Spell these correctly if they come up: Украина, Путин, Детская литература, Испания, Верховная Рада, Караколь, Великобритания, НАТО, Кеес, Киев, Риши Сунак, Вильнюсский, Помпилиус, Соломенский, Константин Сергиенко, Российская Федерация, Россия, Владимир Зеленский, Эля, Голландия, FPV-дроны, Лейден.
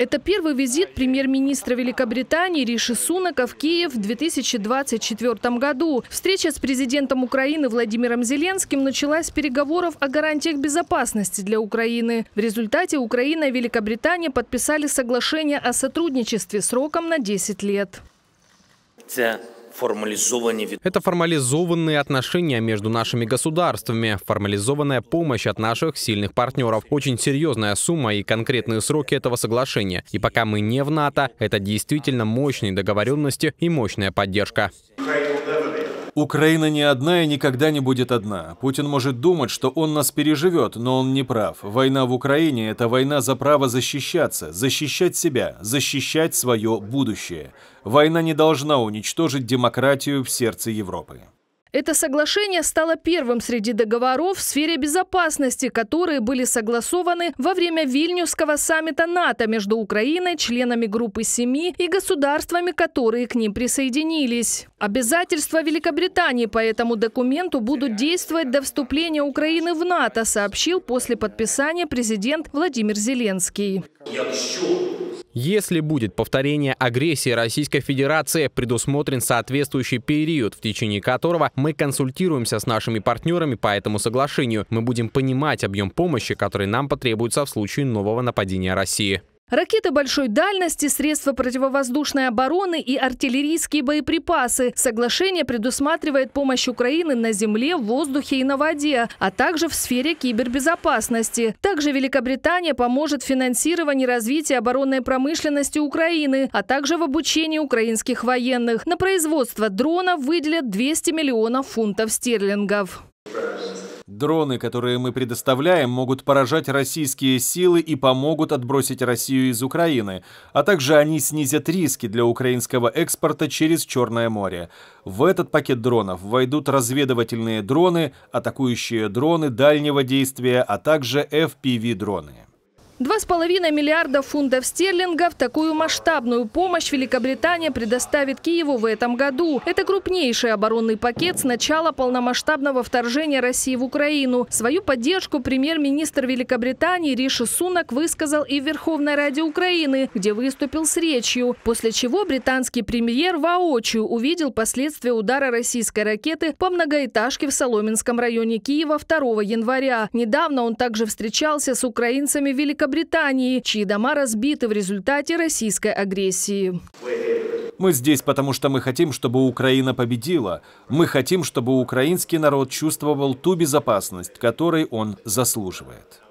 Это первый визит премьер-министра Великобритании Риши Сунака в Киев в 2024 году. Встреча с президентом Украины Владимиром Зеленским началась с переговоров о гарантиях безопасности для Украины. В результате Украина и Великобритания подписали соглашение о сотрудничестве сроком на 10 лет. Это формализованные отношения между нашими государствами, формализованная помощь от наших сильных партнеров, очень серьезная сумма и конкретные сроки этого соглашения. И пока мы не в НАТО, это действительно мощные договоренности и мощная поддержка. Украина не одна и никогда не будет одна. Путин может думать, что он нас переживет, но он не прав. Война в Украине – это война за право защищаться, защищать себя, защищать свое будущее. Война не должна уничтожить демократию в сердце Европы. Это соглашение стало первым среди договоров в сфере безопасности, которые были согласованы во время Вильнюсского саммита НАТО между Украиной, членами группы 7 и государствами, которые к ним присоединились. Обязательства Великобритании по этому документу будут действовать до вступления Украины в НАТО, сообщил после подписания президент Владимир Зеленский. Если будет повторение агрессии Российской Федерации, предусмотрен соответствующий период, в течение которого мы консультируемся с нашими партнерами по этому соглашению. Мы будем понимать объем помощи, который нам потребуется в случае нового нападения России. Ракеты большой дальности, средства противовоздушной обороны и артиллерийские боеприпасы. Соглашение предусматривает помощь Украины на земле, в воздухе и на воде, а также в сфере кибербезопасности. Также Великобритания поможет в финансировании развития оборонной промышленности Украины, а также в обучении украинских военных. На производство дронов выделят 200 миллионов фунтов стерлингов. Дроны, которые мы предоставляем, могут поражать российские силы и помогут отбросить Россию из Украины, а также они снизят риски для украинского экспорта через Черное море. В этот пакет дронов войдут разведывательные дроны, атакующие дроны дальнего действия, а также FPV-дроны. 2,5 миллиарда фунтов стерлингов – такую масштабную помощь Великобритания предоставит Киеву в этом году. Это крупнейший оборонный пакет с начала полномасштабного вторжения России в Украину. Свою поддержку премьер-министр Великобритании Риши Сунак высказал и в Верховной Раде Украины, где выступил с речью, после чего британский премьер воочию увидел последствия удара российской ракеты по многоэтажке в Соломенском районе Киева 2 января. Недавно он также встречался с украинцами Великобритании, чьи дома разбиты в результате российской агрессии. Мы здесь, потому что мы хотим, чтобы Украина победила. Мы хотим, чтобы украинский народ чувствовал ту безопасность, которой он заслуживает.